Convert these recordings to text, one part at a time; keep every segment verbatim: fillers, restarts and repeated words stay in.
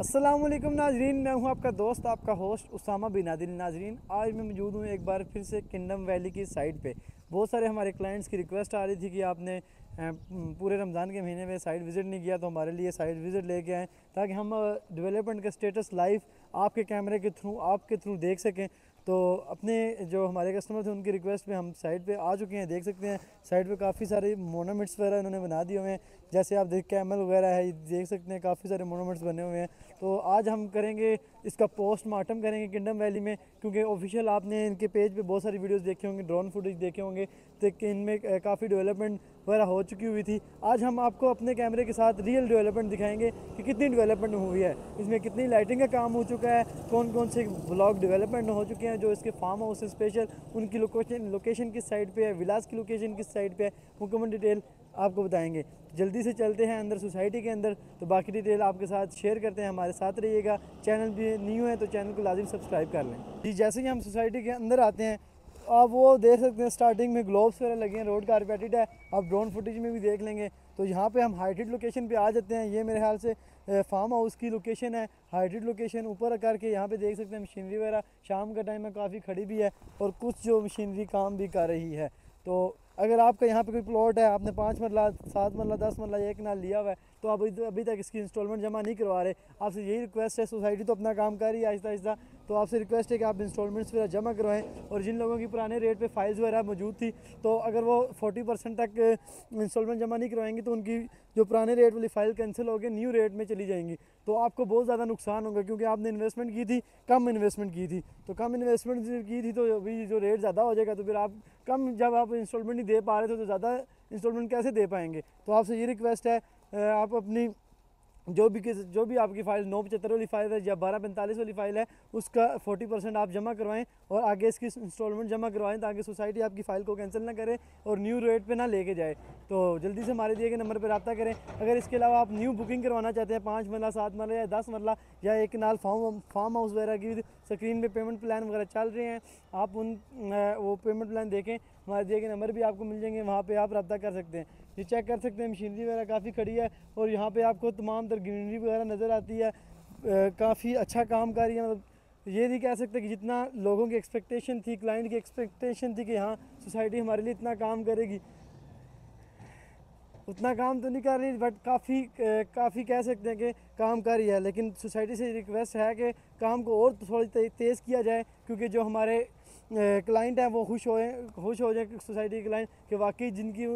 अस्सलामुअलैकुम नाजरीन, मैं हूं आपका दोस्त, आपका होस्ट उसामा बिन आदिल। नाजरीन, आज मैं मौजूद हूं एक बार फिर से किंडम वैली की साइड पे। बहुत सारे हमारे क्लाइंट्स की रिक्वेस्ट आ रही थी कि आपने पूरे रमज़ान के महीने में साइट विज़िट नहीं किया, तो हमारे लिए साइट विज़िट लेके आएँ ताकि हम डेवलपमेंट का स्टेटस लाइव आपके कैमरे के थ्रू आपके थ्रू देख सकें। तो अपने जो हमारे कस्टमर थे उनकी रिक्वेस्ट पे हम साइट पे आ चुके हैं। देख सकते हैं साइट पे काफ़ी सारे मोनूमेंट्स वगैरह इन्होंने बना दिए हुए हैं, जैसे आप देख कैमल वगैरह है, देख सकते हैं काफ़ी सारे मोनूमेंट्स बने हुए हैं। तो आज हम करेंगे इसका पोस्टमार्टम करेंगे किंडम वैली में, क्योंकि ऑफिशियल आपने इनके पेज पे बहुत सारी वीडियोस देखे होंगे, ड्रोन फुटेज देखे होंगे, तो इनमें काफ़ी डेवलपमेंट वगैरह हो चुकी हुई थी। आज हम आपको अपने कैमरे के साथ रियल डेवलपमेंट दिखाएंगे कि कितनी डेवलपमेंट हुई है, इसमें कितनी लाइटिंग का काम हो चुका है, कौन कौन से ब्लॉक डेवलपमेंट हो चुके हैं, जो इसके फार्म हाउस स्पेशल उनकी लोकेशन लोकेशन किस साइड पे है, विलास की लोकेशन किस साइड पे है, मुकम्मल डिटेल आपको बताएंगे। जल्दी से चलते हैं अंदर सोसाइटी के अंदर, तो बाकी डिटेल आपके साथ शेयर करते हैं। हमारे साथ रहिएगा। चैनल भी न्यू है तो चैनल को लाजिम सब्सक्राइब कर लें जी। जैसे कि हम सोसाइटी के अंदर आते हैं, आप वो देख सकते हैं स्टार्टिंग में ग्लोब्स वगैरह लगे हैं, रोड कारपेटेड है, आप ड्रोन फुटेज में भी देख लेंगे। तो यहाँ पे हम हाइटेड लोकेशन पे आ जाते हैं। ये मेरे ख्याल से फार्म हाउस की लोकेशन है, हाइटेड लोकेशन ऊपर करके यहाँ पे देख सकते हैं मशीनरी वगैरह शाम का टाइम है, काफ़ी खड़ी भी है और कुछ जो मशीनरी काम भी कर रही है। तो अगर आपका यहाँ पे कोई प्लॉट है, आपने पाँच मरला सात मरला दस मरला एक नाल लिया हुआ है, तो आप अभी तक इसकी इंस्टॉलमेंट जमा नहीं करवा रहे, आपसे यही रिक्वेस्ट है। सोसाइटी तो अपना काम कर रही है आहिस्ता आहिस्ता, तो आपसे रिक्वेस्ट है कि आप इंस्टॉलमेंट्स वगैरह जमा करवाएं। और जिन लोगों की पुराने रेट पे फाइल्स वगैरह मौजूद थी, तो अगर वो फोर्टी परसेंट तक इंस्टॉलमेंट जमा नहीं करवाएंगे तो उनकी जो पुराने रेट वाली फ़ाइल कैंसिल होकर न्यू रेट में चली जाएंगी, तो आपको बहुत ज़्यादा नुकसान होगा, क्योंकि आपने इन्वेस्टमेंट की थी, कम इन्वेस्टमेंट की थी, तो कम इन्वेस्टमेंट की थी तो अभी जो रेट ज़्यादा हो जाएगा, तो फिर आप कम जब आप इंस्टॉलमेंट नहीं दे पा रहे थे तो ज़्यादा इंस्टॉलमेंट कैसे दे पाएंगे। तो आपसे ये रिक्वेस्ट है, आप अपनी जो भी किस जो भी आपकी फ़ाइल नौ पचहत्तर वाली फ़ाइल है या बारह पैंतालीस वाली फ़ाइल है, उसका फोर्टी परसेंट आप जमा करवाएं और आगे इसकी इंस्टॉलमेंट जमा करवाएं, ताकि सोसाइटी आपकी फ़ाइल को कैंसिल ना करे और न्यू रेट पे ना लेके जाए। तो जल्दी से हमारे दिए गए नंबर पर रब्ता करें। अगर इसके अलावा आप न्यू बुकिंग करवाना चाहते हैं, पाँच मरला सात मरला या दस मरला या एक नाल फार्म फार्म हाउस वगैरह की स्क्रीन पर पेमेंट प्लान वगैरह चल रहे हैं, आप उन वो पेमेंट प्लान देखें, हमारे दिए गए नंबर भी आपको मिल जाएंगे, वहाँ पर आप रब्ता कर सकते हैं। ये चेक कर सकते हैं मशीनरी वगैरह काफ़ी खड़ी है और यहाँ पे आपको तमाम तर ग्रीनरी वगैरह नज़र आती है, काफ़ी अच्छा काम कर रही है। मतलब ये नहीं कह सकते कि जितना लोगों की एक्सपेक्टेशन थी, क्लाइंट की एक्सपेक्टेशन थी कि हाँ सोसाइटी हमारे लिए इतना काम करेगी, उतना काम तो नहीं कर रही, बट काफ़ी काफ़ी कह सकते हैं कि काम कर रही है। लेकिन सोसाइटी से रिक्वेस्ट है कि काम को और थोड़ा तेज़ किया जाए, क्योंकि जो हमारे क्लाइंट हैं वो खुश हो खुश हो जाए सोसाइटी के क्लाइंट के, वाकई जिनकी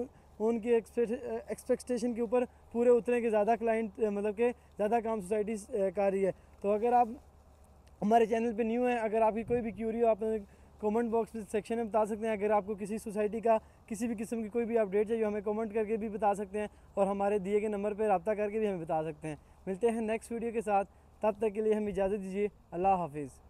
उनकी एक्सपेक्टेशन के ऊपर पूरे उतरे के ज़्यादा क्लाइंट मतलब के ज़्यादा काम सोसाइटी कर रही है। तो अगर आप हमारे चैनल पे न्यू हैं, अगर आपकी कोई भी क्यूरी हो, आप कमेंट बॉक्स सेक्शन में बता सकते हैं। अगर आपको किसी सोसाइटी का किसी भी किस्म की कोई भी अपडेट चाहिए, हमें कमेंट करके भी बता सकते हैं और हमारे दिए गए नंबर पर रब्ता करके भी हमें बता सकते हैं। मिलते हैं नेक्स्ट वीडियो के साथ, तब तक के लिए हमें इजाज़त दीजिए। अल्लाह हाफिज़।